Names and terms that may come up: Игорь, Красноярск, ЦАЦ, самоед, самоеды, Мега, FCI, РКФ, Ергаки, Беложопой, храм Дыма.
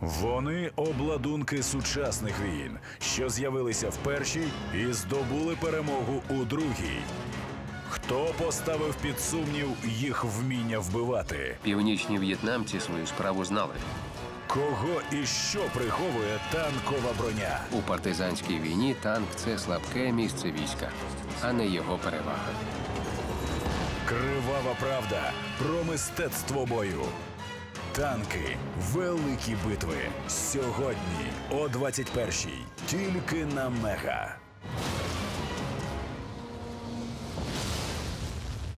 Вони обладунки сучасних війн, що з'явилися в першій і здобули перемогу у другій. Хто поставив під сумнів їх вміння вбивати? Північні в'єтнамці свою справу знали. Кого і що приховує танкова броня? У партизанській війні танк – це слабке місце війська, а не його перевага. Кривава правда про мистецтво бою. Танки. Великі битви. Сьогодні о 21-й. Тільки на Мега.